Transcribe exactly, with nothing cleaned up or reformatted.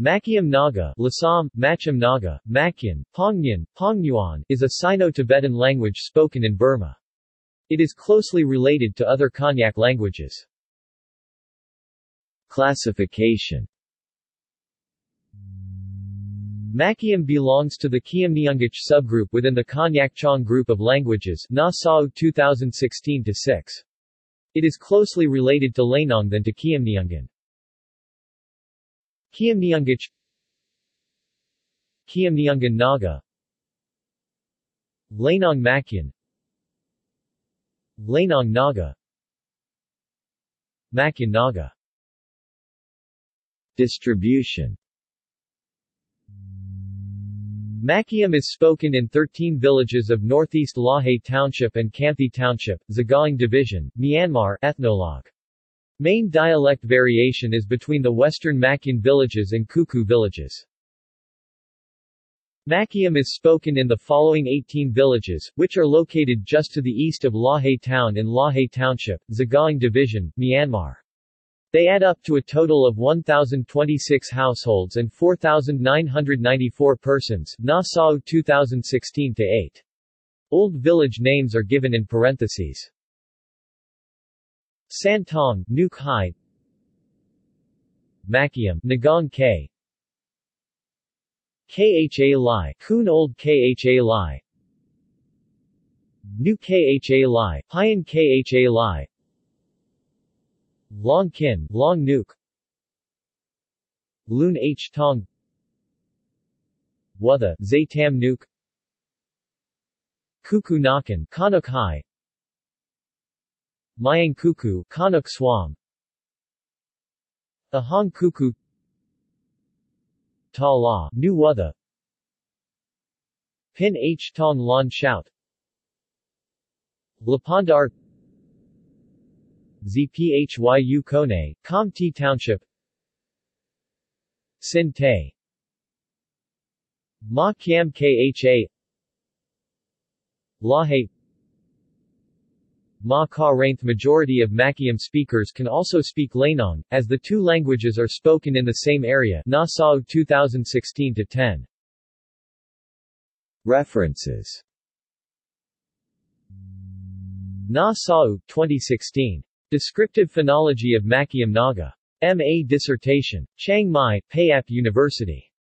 Makiam Naga, Lasam, Macham Naga, Makyan, Pongyan, Pongyuan, is a Sino-Tibetan language spoken in Burma. It is closely related to other Konyak languages. Classification. Makiam belongs to the Kyamnyungich subgroup within the Konyak-Chong group of languages, Na Sao two thousand sixteen to six. It is closely related to Lainong than to Kyamnyungan. Kyamnyungich, Kyamnyungan Naga, Lainong Makyan, Lainong Naga, Makyan Naga. Distribution. Makiam is spoken in thirteen villages of northeast Lahe Township and Kanthi Township, Sagaing Division, Myanmar. Ethnologue. Main dialect variation is between the western Makyan villages and Kuku villages. Makiam is spoken in the following eighteen villages, which are located just to the east of Lahe Town in Lahe Township, Sagaing Division, Myanmar. They add up to a total of one thousand twenty-six households and four thousand nine hundred ninety-four persons. Na Sao two thousand sixteen to eight. Old village names are given in parentheses. Santong, Nuk Hai, Makiam, Nagong K, Kha Lai, Kun Old Kha Lai, New Kha Lai, Hyan Kha Lai, Long Kin, Long Nuk, Loon H Tong, Watha, Zaytam Nuk, Kuku Nakan, Konuk Hai, Myang Kuku, Konuk Swam, Ahong Kuku, Ta La, New Watha, Pin H Tong Lon Shout, Lapondar, Zphyu Kone, Kanthi Township, Sin Tay, Ma Kiam Kha, Lahe, Ma Ka Rainth. Majority of Makiam speakers can also speak Lainong, as the two languages are spoken in the same area. Na Sao two thousand sixteen to ten. References. Na Sao, twenty sixteen. Descriptive Phonology of Makiam Naga. M A Dissertation. Chiang Mai, Payap University.